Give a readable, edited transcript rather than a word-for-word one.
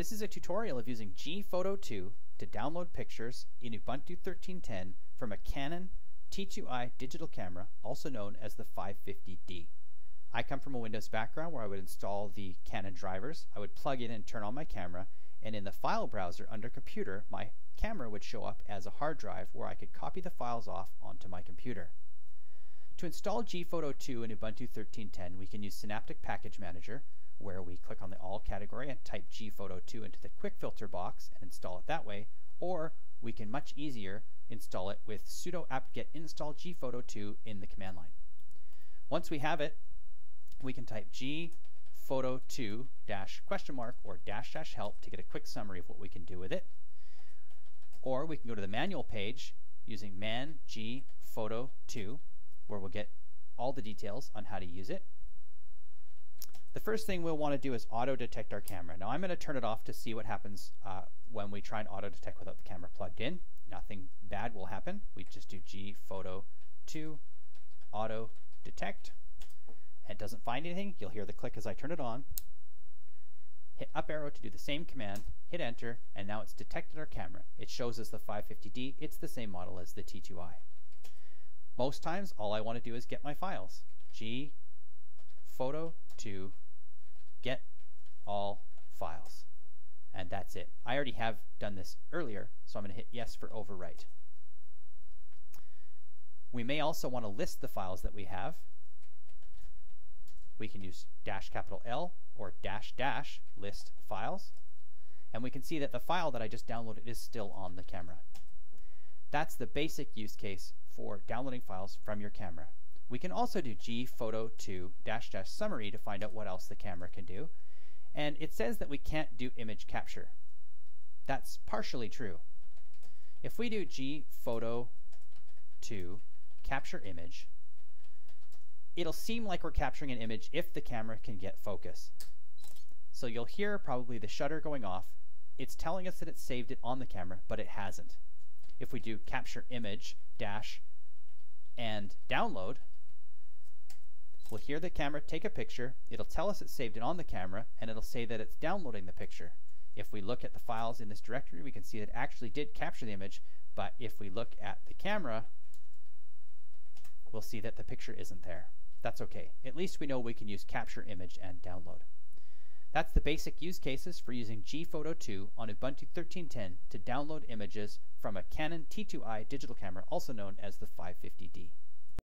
This is a tutorial of using GPhoto2 to download pictures in Ubuntu 13.10 from a Canon T2i digital camera, also known as the 550D. I come from a Windows background where I would install the Canon drivers, I would plug in and turn on my camera, and in the file browser under computer, my camera would show up as a hard drive where I could copy the files off onto my computer. To install GPhoto2 in Ubuntu 13.10, we can use Synaptic Package Manager, where we click on the All category and type GPhoto2 into the Quick Filter box and install it that way, or we can much easier install it with sudo apt-get install GPhoto2 in the command line. Once we have it, we can type GPhoto2 --, or --help to get a quick summary of what we can do with it. Or we can go to the manual page using man GPhoto2, where we'll get all the details on how to use it. The first thing we'll want to do is auto detect our camera. Now I'm going to turn it off to see what happens when we try and auto detect without the camera plugged in. Nothing bad will happen. We just do GPhoto2 auto detect. It doesn't find anything. You'll hear the click as I turn it on. Hit up arrow to do the same command, hit enter, and now it's detected our camera. It shows us the 550D. It's the same model as the T2i. Most times all I want to do is get my files. GPhoto2 get all files. And that's it. I already have done this earlier, so I'm going to hit yes for overwrite. We may also want to list the files that we have. We can use --L or --, list files, and we can see that the file that I just downloaded is still on the camera. That's the basic use case for downloading files from your camera. We can also do GPhoto2 --, summary to find out what else the camera can do, and it says that we can't do image capture. That's partially true. If we do GPhoto2 capture image, it'll seem like we're capturing an image if the camera can get focus. So you'll hear probably the shutter going off. It's telling us that it saved it on the camera, but it hasn't. If we do capture image -- and download, we'll hear the camera take a picture. It'll tell us it saved it on the camera, and it'll say that it's downloading the picture. If we look at the files in this directory, we can see that it actually did capture the image, but if we look at the camera, we'll see that the picture isn't there. That's okay. At least we know we can use capture image and download. That's the basic use cases for using GPhoto2 on Ubuntu 13.10 to download images from a Canon T2i digital camera, also known as the 550D.